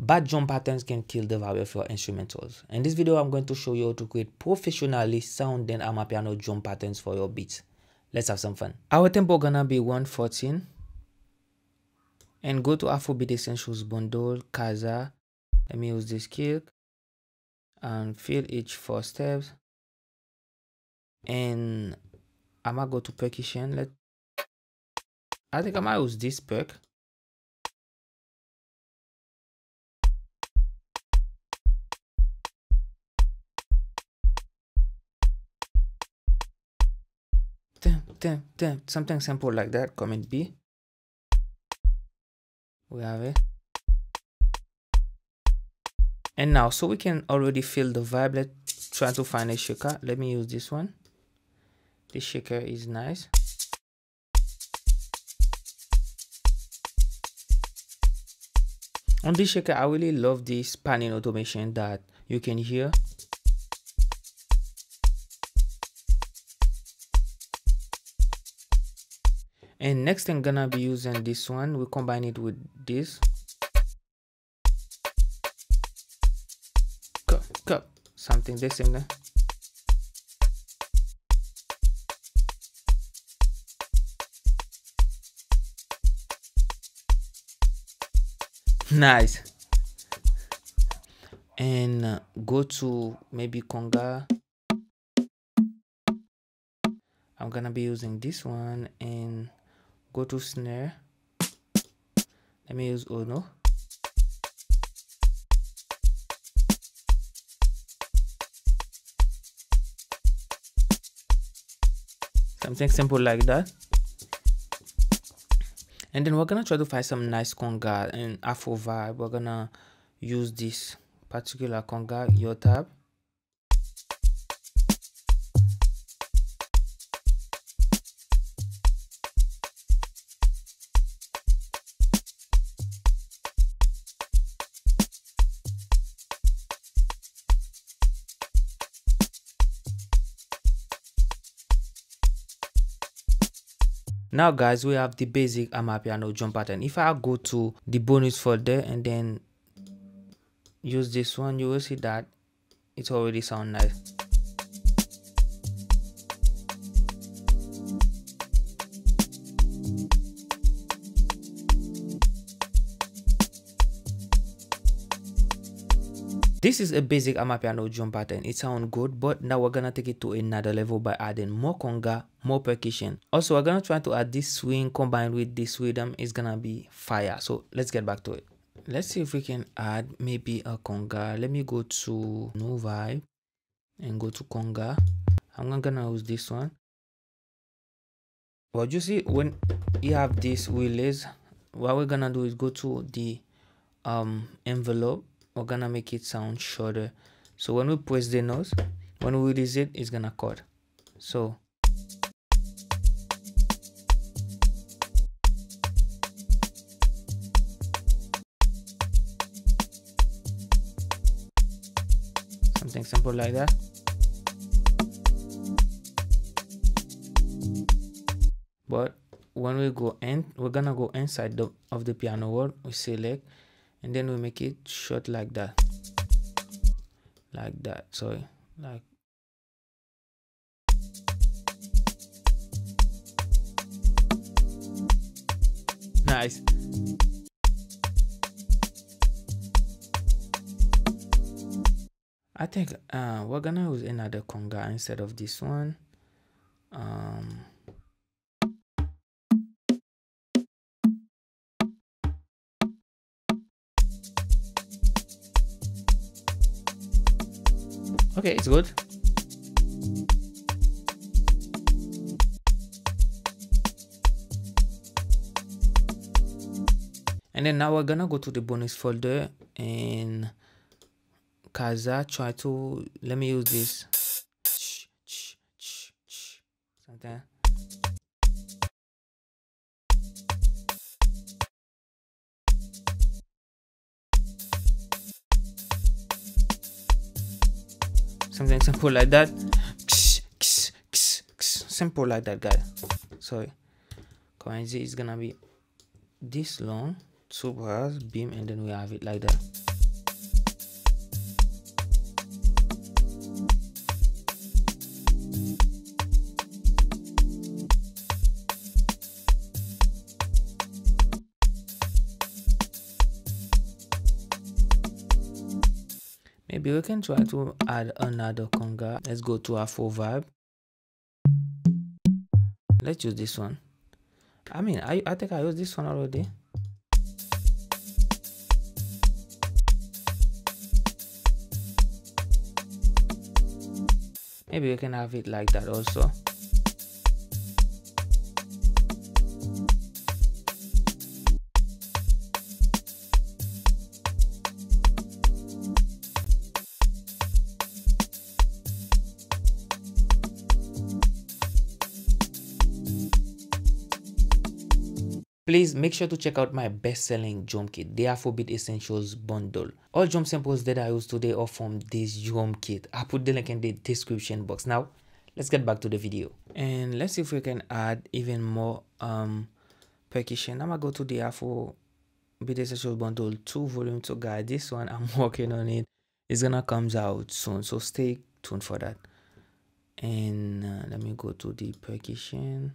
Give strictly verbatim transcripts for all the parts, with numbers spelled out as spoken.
Bad drum patterns can kill the value of your instrumentals. In this video, I'm going to show you how to create professionally sounding Amapiano drum patterns for your beats. Let's have some fun. Our tempo gonna be one fourteen. And go to Afrobeats Essentials Bundle, Kaza. Let me use this kick. And fill each four steps. And I'm gonna go to percussion. Let I think I might use this perk. Something simple like that. Comment B. We have it. And now, so we can already feel the vibe. Let's try to find a shaker. Let me use this one. This shaker is nice. On this shaker, I really love this panning automation that you can hear. And next I'm gonna be using this one. We combine it with this. Cup, cup, something this in there. Nice. And uh, go to maybe conga. I'm gonna be using this one and go to snare. Let me use Ono. Something simple like that. And then we're gonna try to find some nice conga and Afro vibe. We're gonna use this particular conga, your tab. Now guys, we have the basic Amapiano drum pattern. If I go to the bonus folder and then use this one, you will see that it already sounds nice. This is a basic Amapiano drum pattern. It sounds good, but now we're gonna take it to another level by adding more conga, more percussion. Also, we're gonna try to add this swing combined with this rhythm. It's gonna be fire. So let's get back to it. Let's see if we can add maybe a conga. Let me go to new vibe and go to conga. I'm gonna use this one. But you see, when you have this release, what we're gonna do is go to the um envelope. We're gonna make it sound shorter, so when we press the nose, when we release it, it's gonna cut. So something simple like that. But when we go in, we're gonna go inside the, of the piano wall. We select. And then we make it short like that. Like that, sorry. Like. Nice. I think uh, we're gonna use another conga instead of this one. Um. Okay, it's good. And then now we're gonna go to the bonus folder and Kaza, try to, let me use this. Something. Something simple like that. Simple like that, guys. Sorry. Coinzy is gonna be this long, two bars, beam, and then we have it like that. Maybe we can try to add another conga. Let's go to Afro vibe. Let's use this one. I mean, I, I think I used this one already. Maybe we can have it like that also. Please make sure to check out my best-selling drum kit, the Afrobeats Essentials Bundle. All drum samples that I used today are from this drum kit. I put the link in the description box. Now, let's get back to the video. And let's see if we can add even more um, percussion. I'm going to go to the Afrobeats Essentials Bundle two volume two. So guys, this one, I'm working on it. It's going to come out soon, so stay tuned for that. And uh, let me go to the percussion.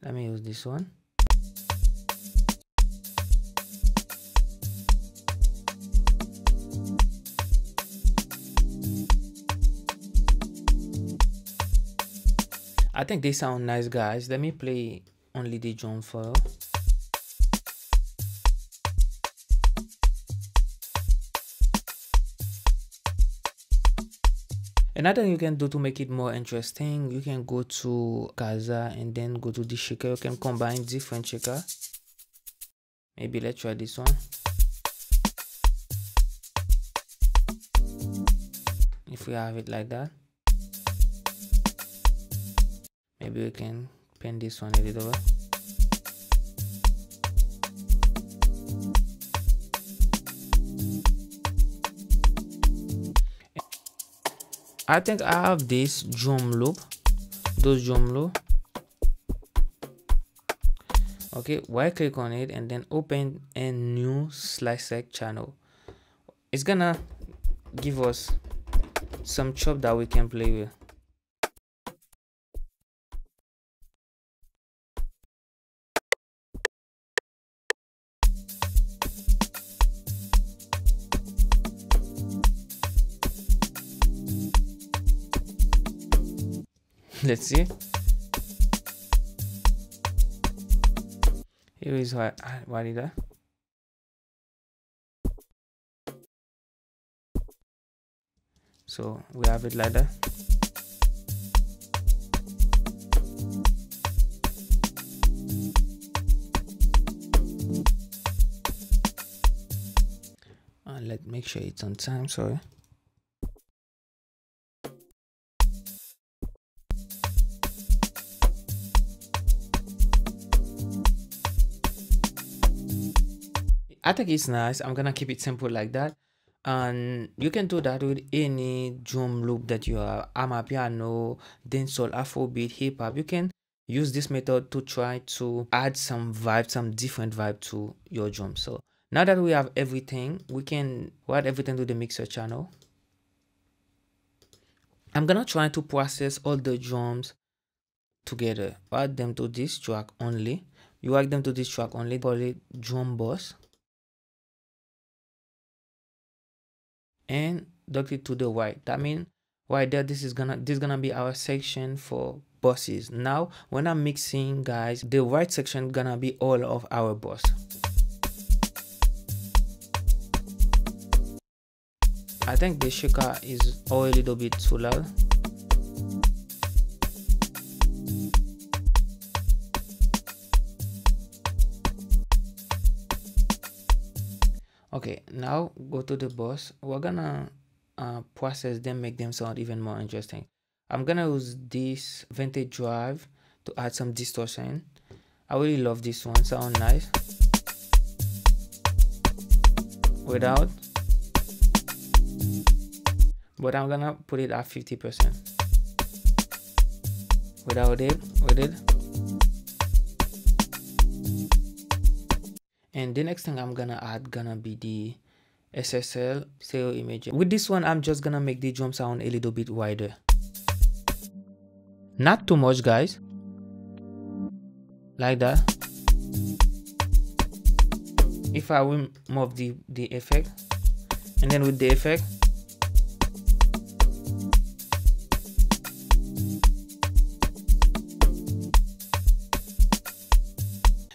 Let me use this one. I think they sound nice, guys. Let me play only the drum file. Another thing you can do to make it more interesting, you can go to Kaza and then go to the shaker. You can combine different shaker. Maybe let's try this one. If we have it like that. Maybe we can pin this one a little bit. I think I have this drum loop, those drum loop. Okay, right click on it and then open a new slicer channel. It's gonna give us some chop that we can play with. Let's see. Here is what I did. I? So we have it like that. Uh, let's make sure it's on time. Sorry. I think it's nice. I'm gonna keep it simple like that, and you can do that with any drum loop that you have. Amapiano, dancehall, Afrobeat, hip hop. You can use this method to try to add some vibe, some different vibe to your drum. So now that we have everything, we can add everything to the mixer channel. I'm gonna try to process all the drums together. Add them to this track only. You add them to this track only. Call it drum boss. And duct it to the right. That means right there, this is gonna this is gonna be our section for bosses. Now when I'm mixing, guys, the right section gonna be all of our boss. I think the shaker is all a little bit too loud. Okay, now go to the boss. We're gonna uh, process them, make them sound even more interesting. I'm gonna use this vintage drive to add some distortion. I really love this one, sound nice. Without, but I'm gonna put it at fifty percent. Without it, with it. And the next thing I'm gonna add gonna be the S S L stereo image. With this one, I'm just gonna make the drum sound a little bit wider. Not too much, guys. Like that. If I will move the, the effect, and then with the effect,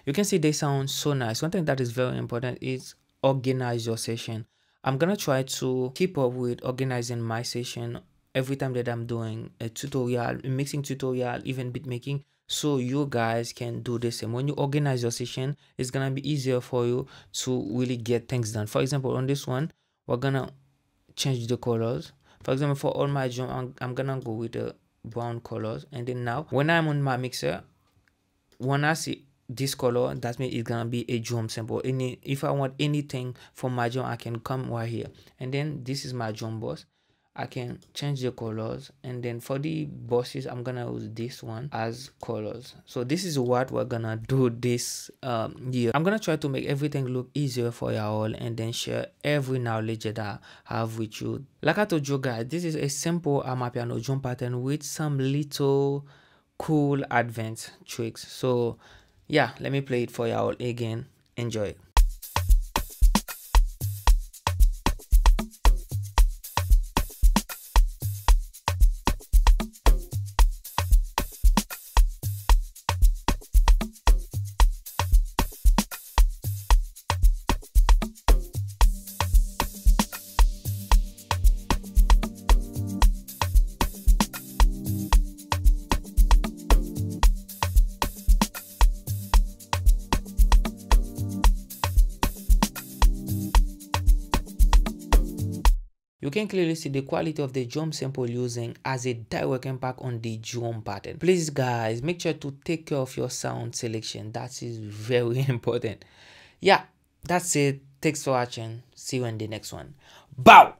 You can see they sound so nice. One thing that is very important is organize your session. I'm gonna try to keep up with organizing my session every time that I'm doing a tutorial, a mixing tutorial, even beat making, so you guys can do the same. When you organize your session, it's gonna be easier for you to really get things done. For example, on this one, we're gonna change the colors. For example, for all my drum, I'm, I'm gonna go with the brown colors. And then now, when I'm on my mixer, when I see this color, that means it's gonna be a drum sample. Any if I want anything for my drum, I can come right here. And then this is my drum boss. I can change the colors, and then for the bosses, I'm gonna use this one as colors. So this is what we're gonna do this um, year. I'm gonna try to make everything look easier for y'all, and then share every knowledge that I have with you. Like I told you guys, this is a simple Amapiano drum pattern with some little cool advanced tricks. So yeah, let me play it for y'all again. Enjoy. You can clearly see the quality of the drum sample using as a direct impact on the drum pattern. Please guys, make sure to take care of your sound selection. That is very important. Yeah, that's it. Thanks for watching. See you in the next one. Bow!